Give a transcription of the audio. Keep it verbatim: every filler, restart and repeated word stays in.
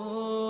Oh.